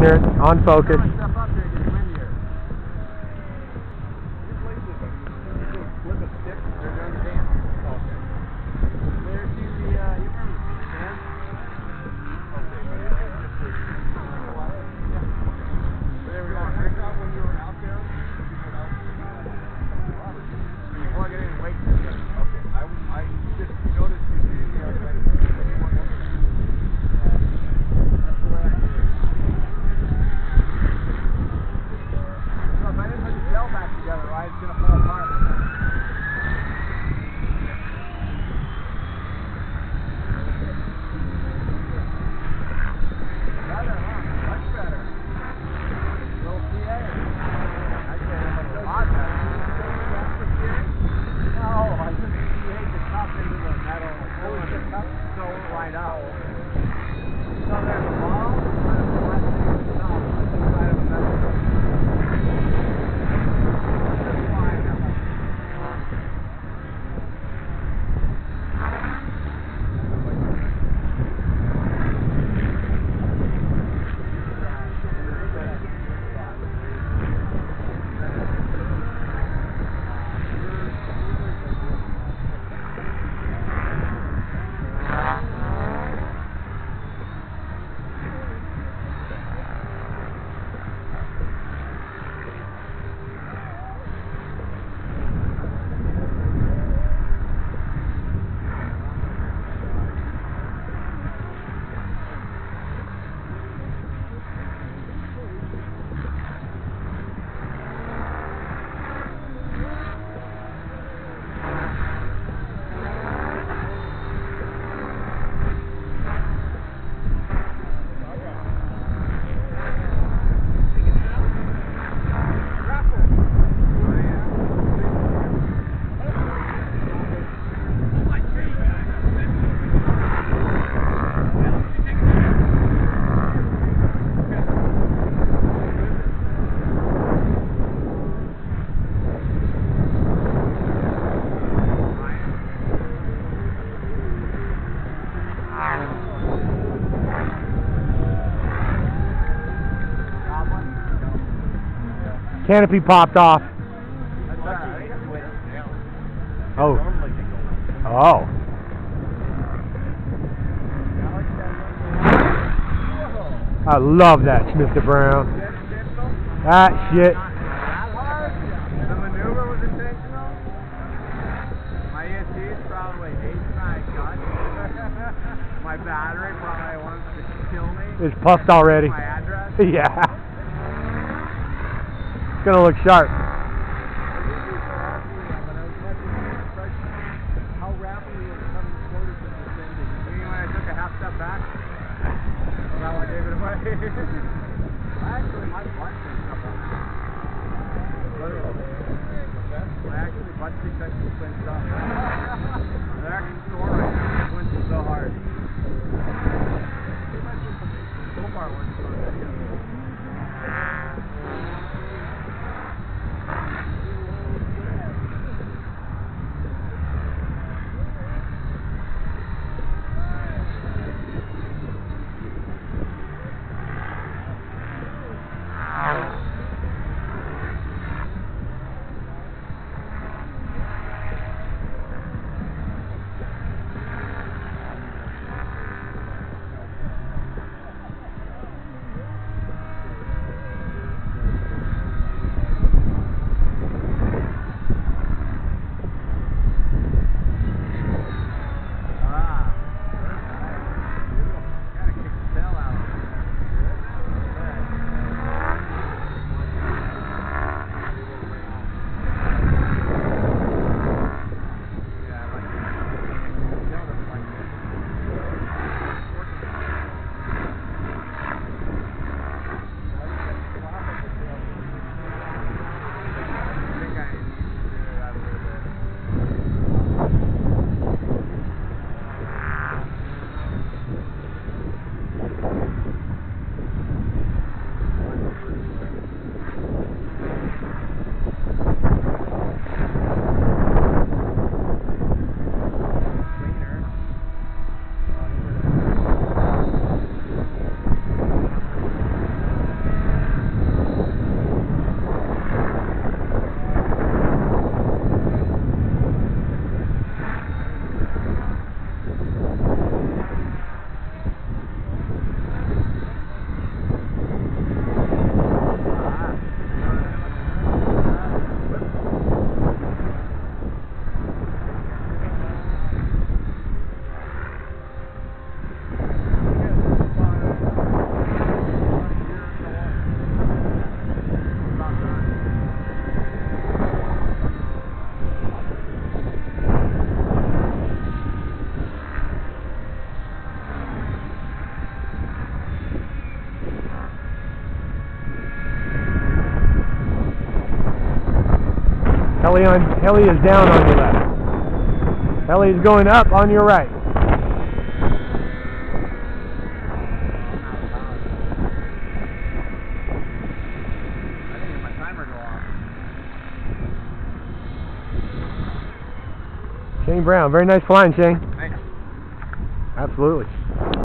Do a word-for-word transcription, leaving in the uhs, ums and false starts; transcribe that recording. center, on focus. Canopy popped off. Oh. Oh. I love that, Mister Brown. That shit. The maneuver was intentional. My E S C is probably eight nine guns. My battery probably wants to kill me. It's puffed already. My address? Yeah. It's gonna look sharp. How rapidly it becomes closer to this ending. Meaning when I took a half step back, well, I gave it away. I actually might butt six up on that. I actually butt six up to twin stuff. The actual score right now wins so hard. So far it wasn't so good. Heli on, heli is down on your left. Heli is going up on your right. Shane Brown, very nice flying, Shane. Thanks. Absolutely.